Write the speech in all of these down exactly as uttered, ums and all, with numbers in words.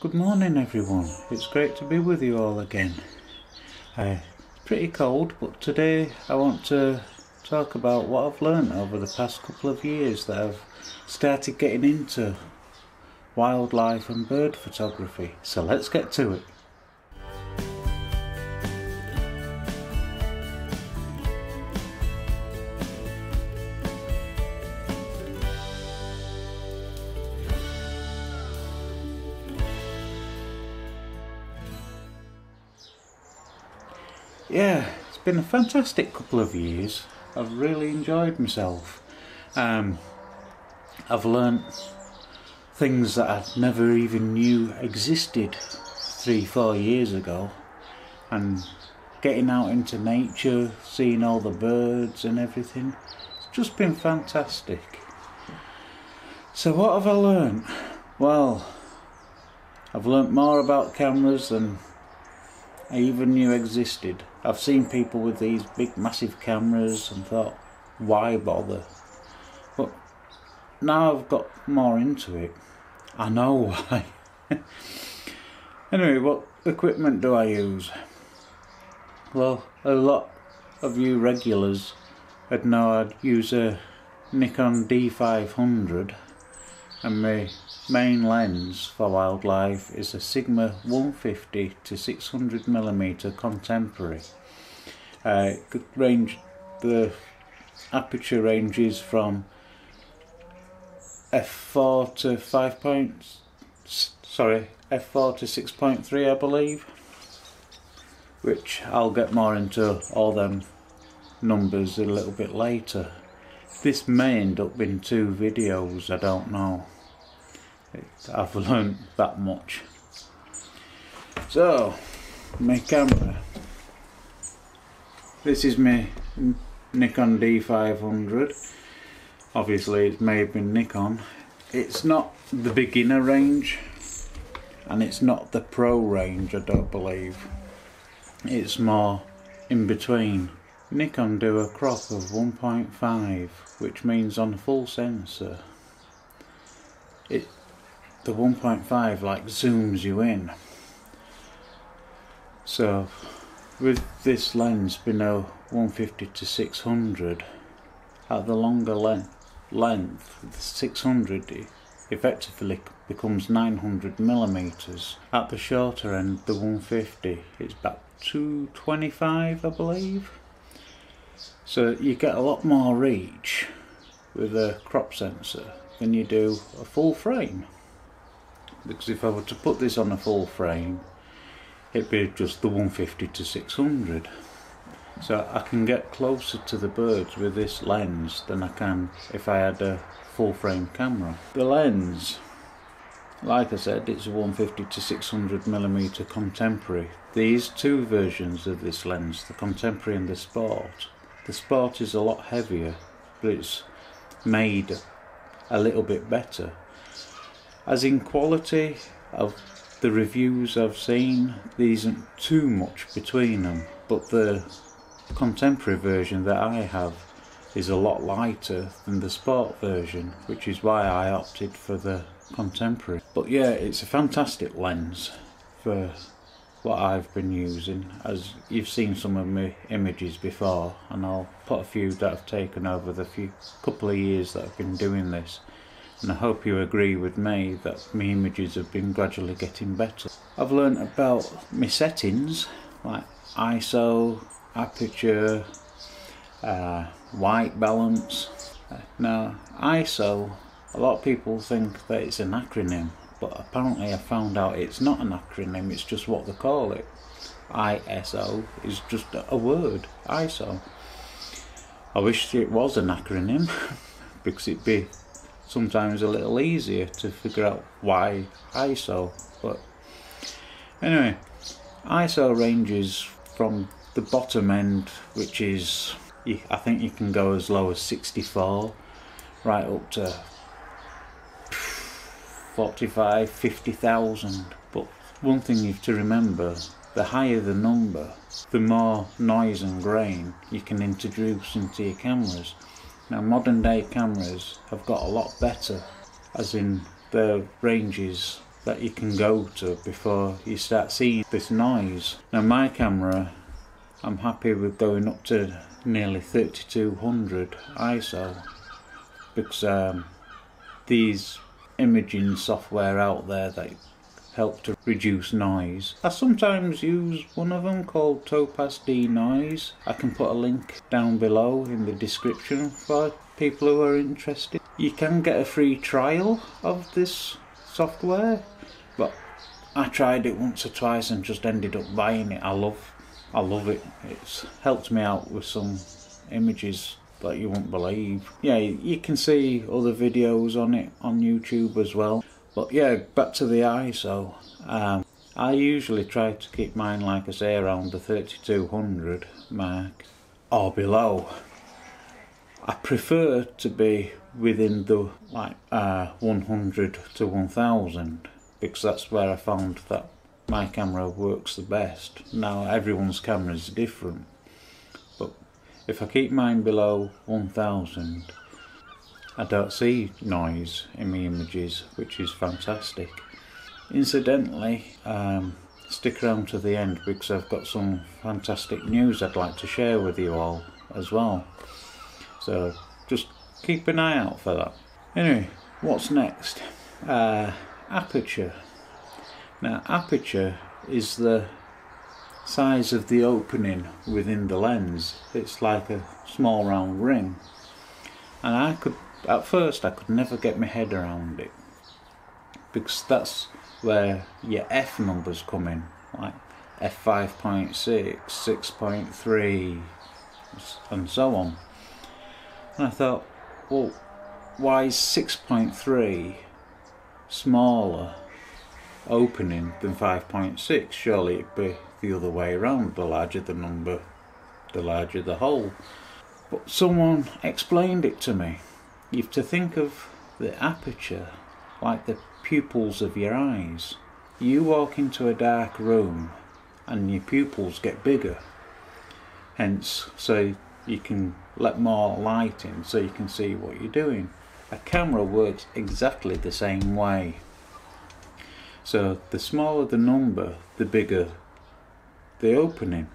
Good morning everyone, it's great to be with you all again. Uh, it's pretty cold, but today I want to talk about what I've learned over the past couple of years that I've started getting into wildlife and bird photography. So let's get to it. Yeah, it's been a fantastic couple of years. I've really enjoyed myself. Um, I've learnt things that I never even knew existed three, four years ago. And getting out into nature, seeing all the birds and everything, it's just been fantastic. So what have I learnt? Well, I've learnt more about cameras than I even knew existed. I've seen people with these big massive cameras and thought, why bother? But now I've got more into it, I know why. Anyway, what equipment do I use? Well, a lot of you regulars would know I'd use a Nikon D five hundred, and my main lens for wildlife is a Sigma one fifty to six hundred mm contemporary. Uh, could range, the aperture ranges from f four to five points. Sorry, f four to six point three, I believe. Which I'll get more into all them numbers a little bit later. This may end up in two videos, I don't know. I've learned that much. So, my camera. This is my Nikon D five hundred. Obviously it's made by Nikon. It's not the beginner range and it's not the pro range, I don't believe. It's more in between. Nikon do a crop of one point five, which means on full sensor it the one point five like zooms you in. So with this lens below one fifty to six hundred, at the longer length, the six hundred effectively becomes nine hundred millimeters. At the shorter end, the one fifty, it's about two twenty-five, I believe. So you get a lot more reach with a crop sensor than you do a full frame. Because if I were to put this on a full frame, it'd be just the one fifty to six hundred. So I can get closer to the birds with this lens than I can if I had a full frame camera. The lens, like I said, it's a one fifty to six hundred mm contemporary. There's two versions of this lens, the contemporary and the sport. The sport is a lot heavier, but it's made a little bit better. As in quality of the reviews I've seen, there isn't too much between them, but the contemporary version that I have is a lot lighter than the sport version, which is why I opted for the contemporary. But yeah, it's a fantastic lens for what I've been using, as you've seen some of my images before, and I'll put a few that I've taken over the few couple of years that I've been doing this. And I hope you agree with me that my images have been gradually getting better. I've learnt about my settings, like I S O, aperture, uh, white balance. Now I S O, a lot of people think that it's an acronym, but apparently I found out it's not an acronym, it's just what they call it. I S O is just a word, I S O. I wish it was an acronym, because it'd be sometimes a little easier to figure out why I S O. But anyway, I S O ranges from the bottom end, which is, I think you can go as low as sixty-four, right up to forty-five, fifty thousand. But one thing you have to remember, the higher the number, the more noise and grain you can introduce into your cameras. Now modern day cameras have got a lot better, as in their ranges that you can go to before you start seeing this noise. Now my camera, I'm happy with going up to nearly thirty-two hundred I S O, because um, these imaging software out there that help to reduce noise. I sometimes use one of them called Topaz Denoise. I can put a link down below in the description for people who are interested. You can get a free trial of this software, but I tried it once or twice and just ended up buying it. I love I love it. It's helped me out with some images that you won't believe. Yeah, you can see other videos on it on YouTube as well. But yeah, back to the I S O. Um, I usually try to keep mine, like I say, around the thirty-two hundred mark or below. I prefer to be within the like uh, one hundred to one thousand, because that's where I found that my camera works the best. Now everyone's camera is different, but if I keep mine below one thousand, I don't see noise in my images, which is fantastic. Incidentally, um, stick around to the end because I've got some fantastic news I'd like to share with you all as well. So just keep an eye out for that. Anyway, what's next? Uh, aperture. Now aperture is the size of the opening within the lens. It's like a small round ring, and I could At first I could never get my head around it, because that's where your F numbers come in, like F five point six, six point three and so on. And I thought, well, why is six point three smaller opening than five point six? Surely it'd be the other way around, the larger the number, the larger the hole. But someone explained it to me. You have to think of the aperture like the pupils of your eyes. You walk into a dark room and your pupils get bigger, hence so you can let more light in so you can see what you're doing. A camera works exactly the same way. So the smaller the number, the bigger the opening.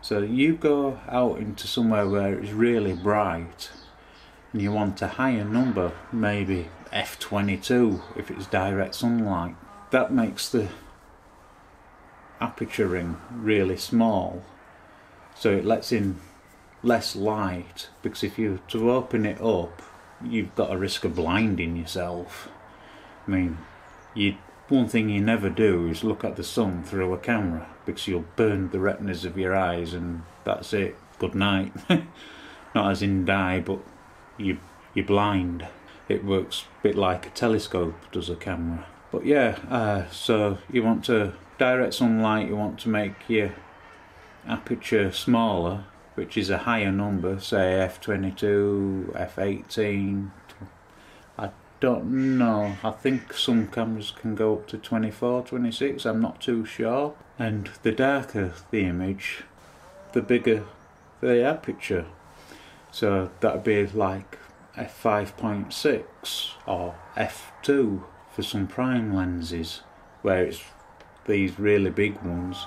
So you go out into somewhere where it's really bright, and you want a higher number, maybe F twenty-two if it's direct sunlight. That makes the aperture ring really small, so it lets in less light, because if you to open it up you've got a risk of blinding yourself. I mean, you one thing you never do is look at the sun through a camera, because you'll burn the retinas of your eyes and that's it, good night. Not as in die, but You, you're blind. It works a bit like a telescope does a camera. But yeah, uh, so you want to direct sunlight, you want to make your aperture smaller, which is a higher number, say F twenty-two, F eighteen. I don't know, I think some cameras can go up to twenty-four, twenty-six, I'm not too sure. And the darker the image, the bigger the aperture. So that would be like F five point six or F two for some prime lenses, where it's these really big ones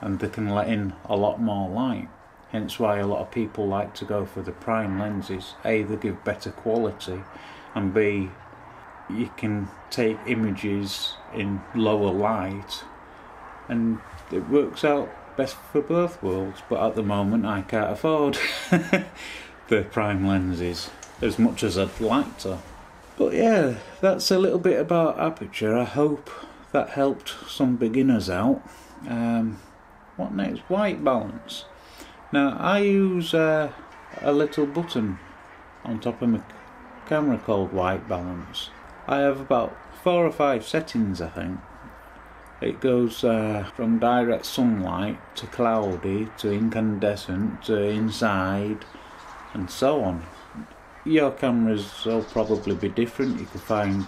and they can let in a lot more light. Hence why a lot of people like to go for the prime lenses. A, they give better quality, and B, you can take images in lower light and it works out best for both worlds. But at the moment I can't afford the prime lenses as much as I'd like to. But yeah, that's a little bit about aperture. I hope that helped some beginners out. Um, what next? White balance. Now I use uh, a little button on top of my camera called white balance. I have about four or five settings, I think. It goes uh, from direct sunlight to cloudy to incandescent to inside and so on. Your cameras will probably be different. You can find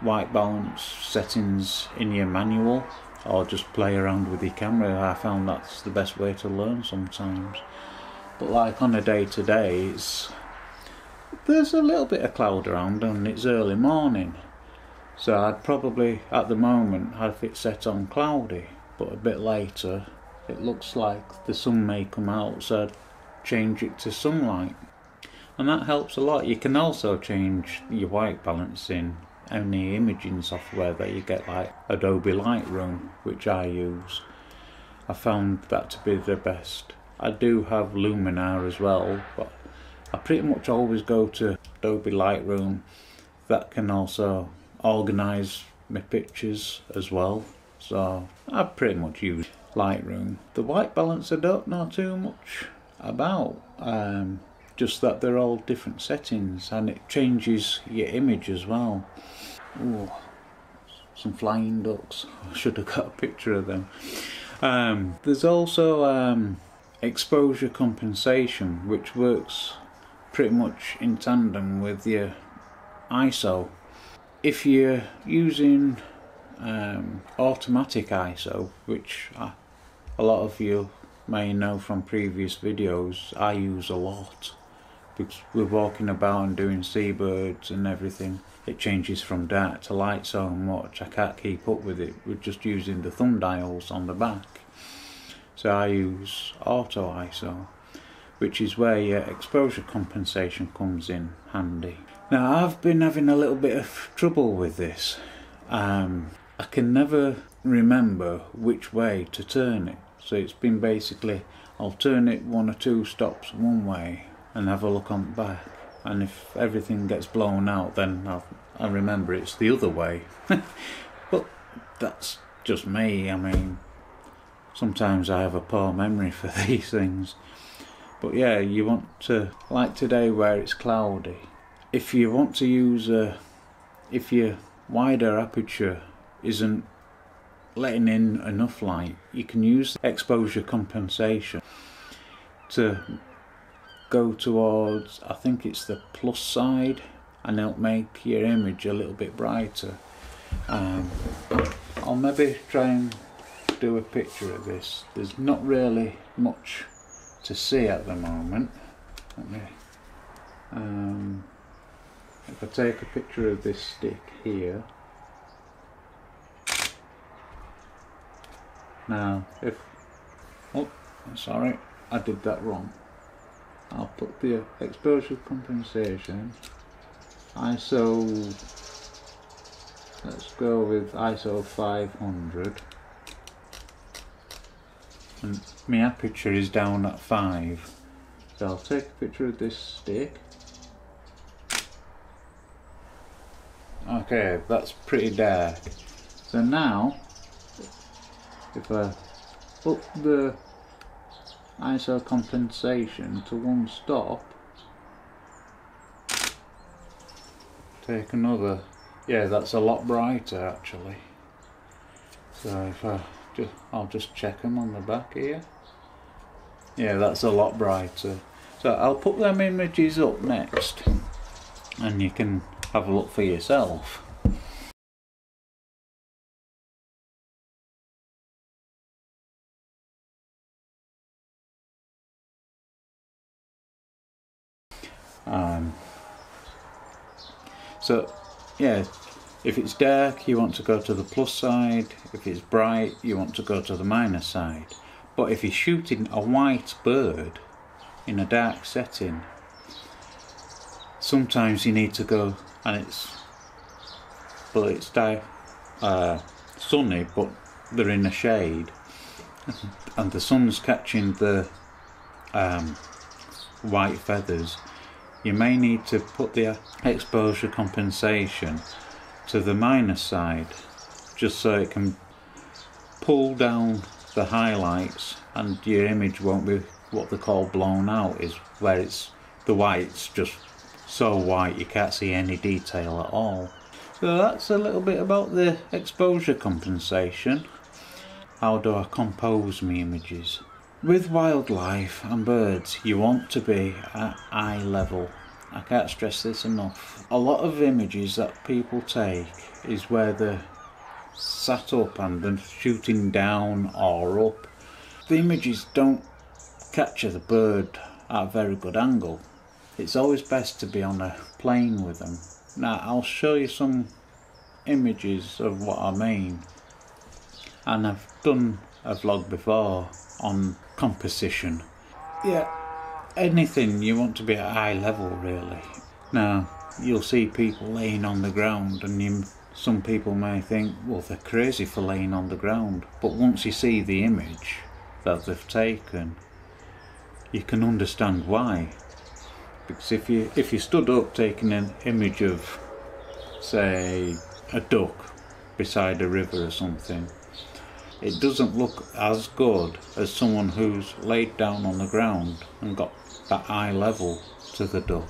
white balance settings in your manual, or just play around with your camera. I found that's the best way to learn sometimes. But like on a day to day, it's, there's a little bit of cloud around and it's early morning, So I'd probably, at the moment, have it set on cloudy, but a bit later it looks like the sun may come out, so I'd change it to sunlight, and that helps a lot. You can also change your white balance in any imaging software that you get, like Adobe Lightroom, which I use. I found that to be the best. I do have Luminar as well, but I pretty much always go to Adobe Lightroom. That can also organise my pictures as well, so I pretty much use Lightroom. The white balance I don't know too much about, um, just that they're all different settings and it changes your image as well. Ooh, some flying ducks, I should have got a picture of them. Um, there's also um, exposure compensation, which works pretty much in tandem with your I S O. If you're using um, automatic I S O, which I, a lot of you may know from previous videos, I use a lot, because we're walking about and doing seabirds and everything. It changes from dark to light so much I can't keep up with it. We're just using the thumb dials on the back, so I use auto I S O, which is where your exposure compensation comes in handy. Now, I've been having a little bit of trouble with this. Um, I can never remember which way to turn it. So it's been basically, I'll turn it one or two stops one way and have a look on the back. And if everything gets blown out, then I'll, I remember it's the other way. But that's just me. I mean, sometimes I have a poor memory for these things. But yeah, you want to, like today where it's cloudy, if you want to use a, if your wider aperture isn't letting in enough light, you can use exposure compensation to go towards, I think it's the plus side, and it'll make your image a little bit brighter. Um, I'll maybe try and do a picture of this. There's not really much to see at the moment. Let me, um, if I take a picture of this stick here. Now if, oh, sorry, I did that wrong. I'll put the exposure compensation, I S O, let's go with I S O five hundred, and my aperture is down at five. So I'll take a picture of this stick. Okay, that's pretty dark. So now, if I up the I S O compensation to one stop, take another, yeah, that's a lot brighter actually. So if I just, I'll just check them on the back here. Yeah, that's a lot brighter. So I'll put them images up next, and you can have a look for yourself. Um, so yeah, if it's dark you want to go to the plus side, if it's bright you want to go to the minus side. But if you're shooting a white bird in a dark setting, sometimes you need to go, and it's, well, it's di uh, sunny, but they're in the shade, and the sun's catching the um, white feathers. You may need to put the exposure compensation to the minus side, just so it can pull down the highlights, and your image won't be what they call blown out, is where it's the white's just so white you can't see any detail at all. So that's a little bit about the exposure compensation. How do I compose my images? With wildlife and birds, you want to be at eye level. I can't stress this enough. A lot of images that people take is where they're sat up and they're shooting down or up. The images don't capture the bird at a very good angle. It's always best to be on a plane with them. Now I'll show you some images of what I mean, and I've done a vlog before on composition. Yeah, anything you want to be at eye level really. Now you'll see people laying on the ground, and you, some people may think, well, they're crazy for laying on the ground, but once you see the image that they've taken, you can understand why. Because if you if you stood up taking an image of, say, a duck beside a river or something, it doesn't look as good as someone who's laid down on the ground and got that eye level to the duck.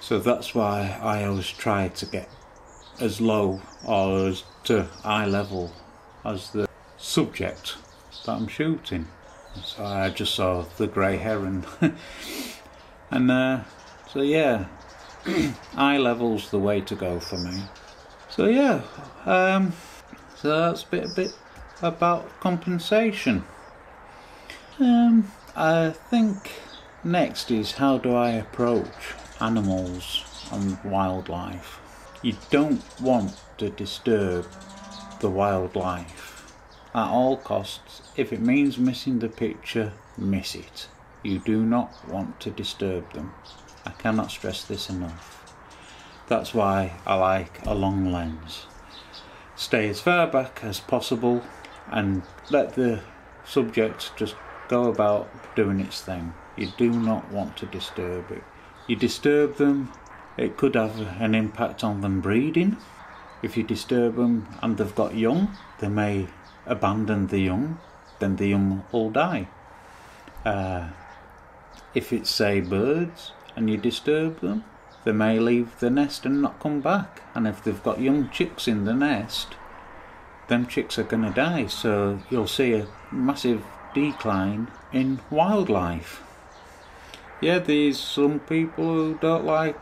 So that's why I always try to get as low or as to eye level as the subject that I'm shooting. So I just saw the grey heron. And uh, so yeah, eye level's the way to go for me. So yeah, um, so that's a bit, a bit about compensation. Um, I think next is, how do I approach animals and wildlife? You don't want to disturb the wildlife. At all costs, if it means missing the picture, miss it. You do not want to disturb them. I cannot stress this enough. That's why I like a long lens. Stay as far back as possible and let the subject just go about doing its thing. You do not want to disturb it. You disturb them, it could have an impact on them breeding. If you disturb them and they've got young, they may abandon the young, then the young will die. Uh, if it's, say, birds and you disturb them, they may leave the nest and not come back, and if they've got young chicks in the nest, them chicks are gonna die. So you'll see a massive decline in wildlife. Yeah, there's some people who don't like,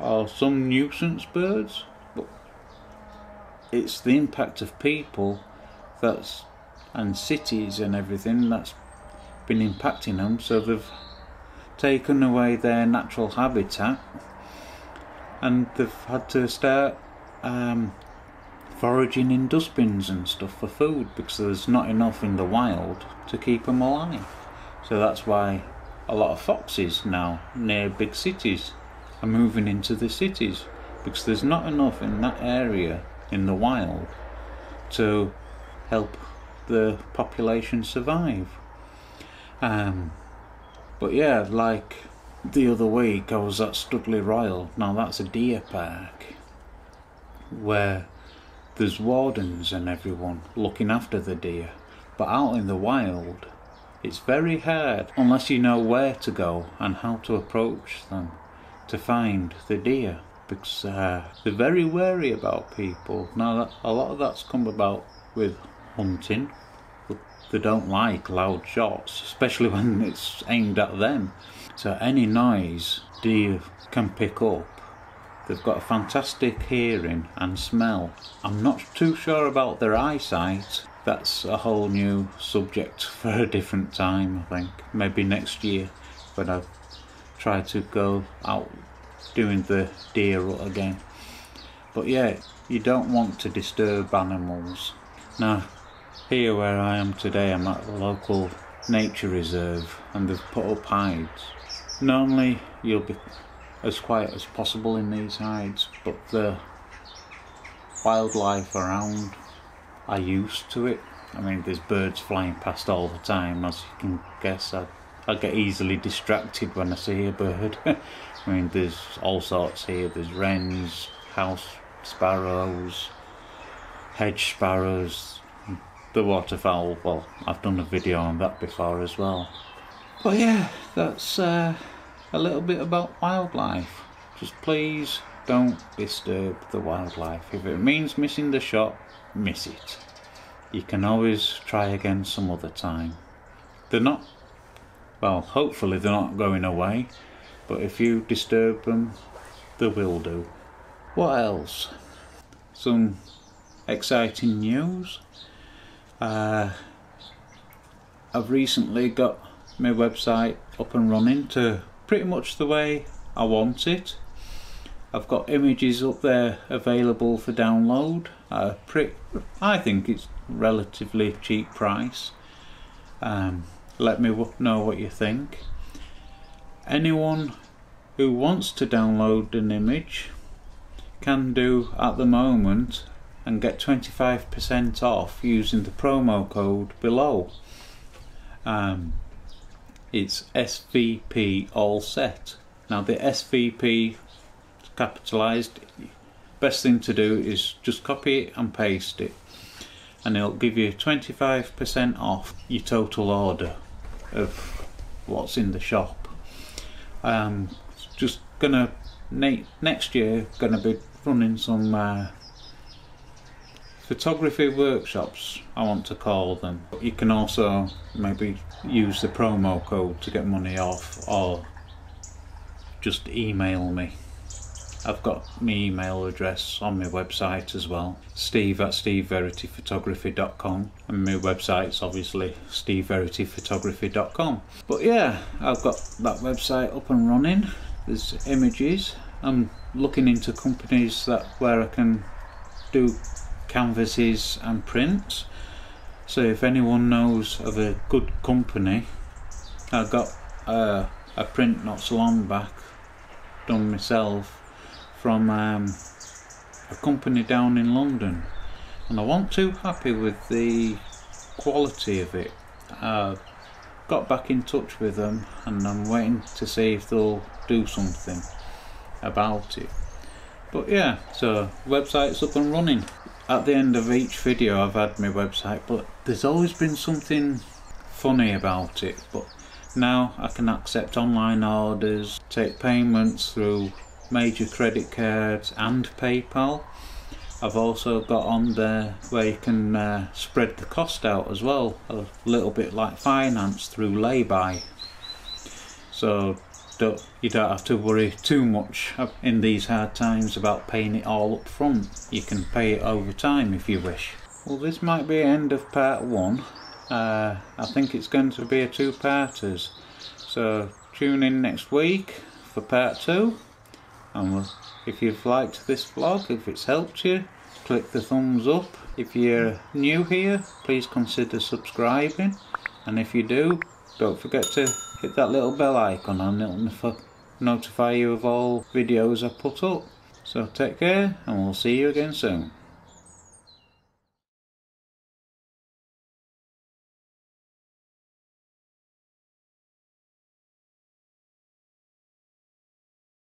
or some nuisance birds, but it's the impact of people that's, and cities and everything, that's been impacting them, so they've taken away their natural habitat, and they've had to start um, foraging in dustbins and stuff for food, because there's not enough in the wild to keep them alive. So that's why a lot of foxes now near big cities are moving into the cities, because there's not enough in that area in the wild to help the population survive. Um, but yeah, like the other week I was at Studley Royal. Now that's a deer park where there's wardens and everyone looking after the deer, but out in the wild it's very hard, unless you know where to go and how to approach them, to find the deer, because uh, they're very wary about people. Now that, a lot of that's come about with hunting. They don't like loud shots, especially when it's aimed at them, so any noise deer can pick up. They've got a fantastic hearing and smell. I'm not too sure about their eyesight. That's a whole new subject for a different time, I think. Maybe next year, when I've tried to go out doing the deer rut again. But yeah, you don't want to disturb animals. Now, here where I am today, I'm at a local nature reserve, and they've put up hides. Normally you'll be as quiet as possible in these hides, but the wildlife around are used to it. I mean, there's birds flying past all the time, as you can guess. I, I get easily distracted when I see a bird. I mean, there's all sorts here. There's wrens, house sparrows, hedge sparrows, the waterfowl. Well, I've done a video on that before as well. But yeah, that's uh, a little bit about wildlife. Just please don't disturb the wildlife. If it means missing the shot, miss it. You can always try again some other time. They're not, well, hopefully they're not going away, but if you disturb them, they will do. What else? Some exciting news. Uh, I've recently got my website up and running to pretty much the way I want it. I've got images up there available for download. Uh, pretty, I think it's relatively cheap price. Um, let me w know what you think. Anyone who wants to download an image can do at the moment and get twenty-five percent off using the promo code below. Um, it's S V P all set. Now the S V P is capitalized. Best thing to do is just copy it and paste it, and it'll give you twenty-five percent off your total order of what's in the shop. Um, just gonna ne next year gonna be running some uh, photography workshops, I want to call them. You can also maybe use the promo code to get money off, or just email me. I've got my email address on my website as well, steve at steve verity photography dot com, and my website's obviously steve verity photography dot com. But yeah, I've got that website up and running. There's images. I'm looking into companies that where I can do canvases and prints. So if anyone knows of a good company, I got uh, a print not so long back done myself from um, a company down in London, and I wasn't too happy with the quality of it. Uh, got back in touch with them, and I'm waiting to see if they'll do something about it. But yeah, so website's up and running. At the end of each video I've had my website, but there's always been something funny about it. But now I can accept online orders, take payments through major credit cards and PayPal. I've also got on there where you can uh, spread the cost out as well, a little bit like finance through lay-by, so don't, you don't have to worry too much in these hard times about paying it all up front. You can pay it over time if you wish. Well, this might be the end of part one. uh, I think it's going to be a two-parters, so tune in next week for part two. And if you've liked this vlog, if it's helped you, click the thumbs up. If you're new here, please consider subscribing, and if you do, don't forget to hit that little bell icon and it'll notify you of all videos I put up. So take care, and we'll see you again soon.